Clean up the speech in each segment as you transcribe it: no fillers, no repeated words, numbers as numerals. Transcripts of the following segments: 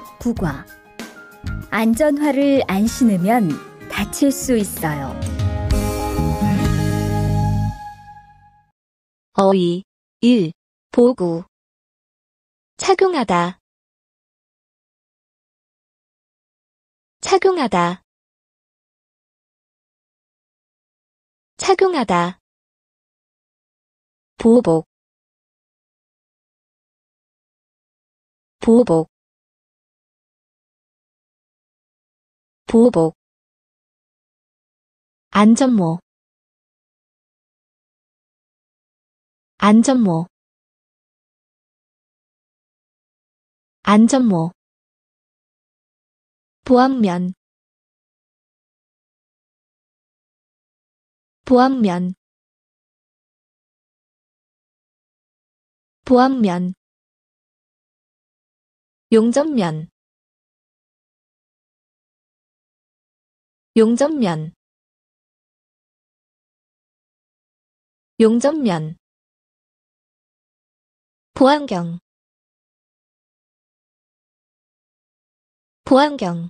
49과 안전화를 안 신으면 다칠 수 있어요. 어휘 1. 보구 착용하다 착용하다 착용하다 보복 보복 보복 안전모 안전모 안전모 보안면 보안면 보안면 용접면 용접면 용접면 보안경 보안경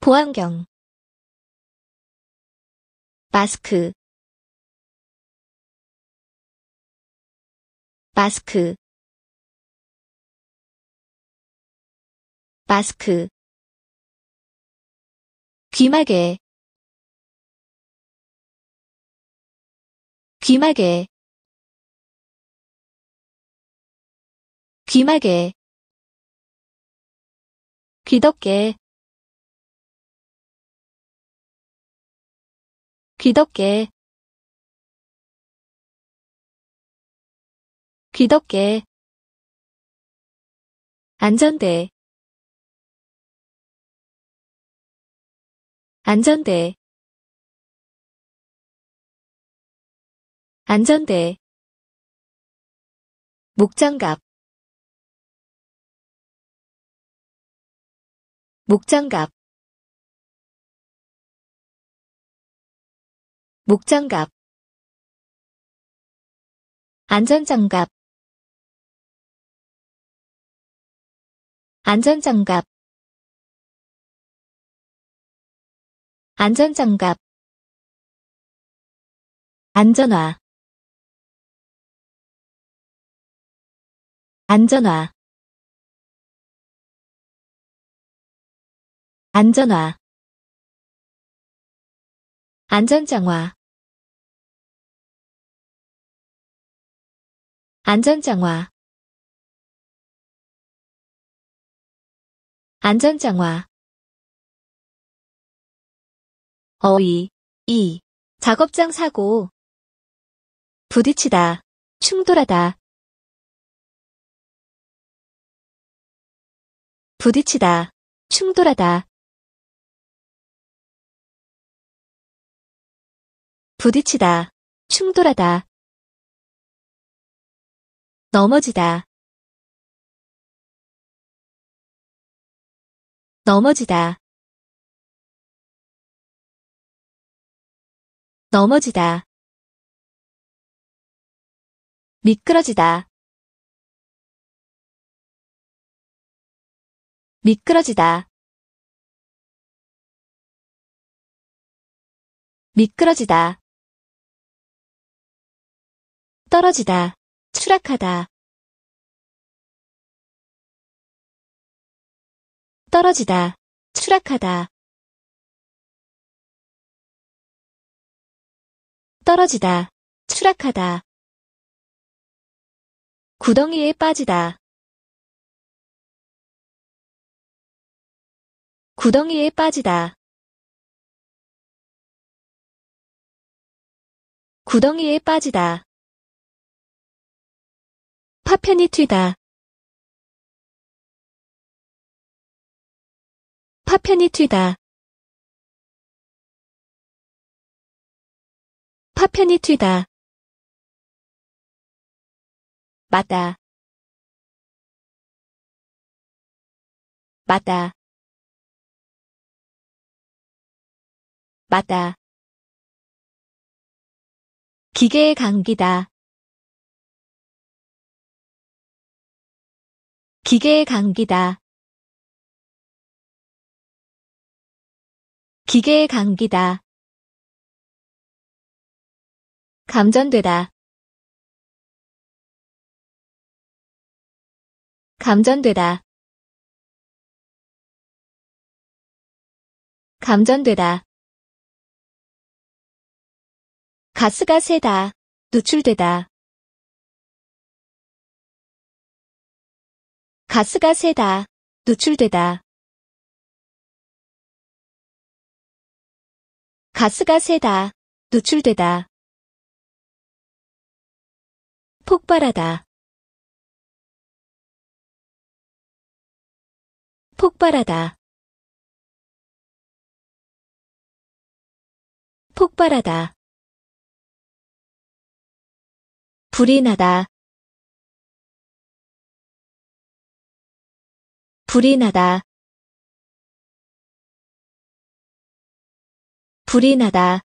보안경 마스크 마스크 마스크 귀마개 귀마개 귀마개 귀덮개 귀덮개 귀덮개 안전대 안전대 안전대 목장갑 목장갑 목장갑 안전장갑 안전장갑 안전장갑 안전화 안전화 안전화 안전장화 안전장화 안전장화 어휘 2. 작업장 사고 부딪히다, 충돌하다 부딪히다, 충돌하다 부딪히다, 충돌하다 넘어지다 넘어지다 넘어지다 미끄러지다 미끄러지다 미끄러지다 떨어지다 추락하다 떨어지다 추락하다 떨어지다 추락하다 구덩이에 빠지다 구덩이에 빠지다 구덩이에 빠지다 파편이 튀다 파편이 튀다 파편이 튀다 맞다 맞다 맞다 기계에 감기다 기계의 감기다. 기계의 감기다. 감전되다. 감전되다. 감전되다. 가스가 새다. 누출되다. 가스가 새다. 누출되다. 가스가 새다. 누출되다. 폭발하다. 폭발하다. 폭발하다. 불이 나다. 불이 나다. 불이 나다.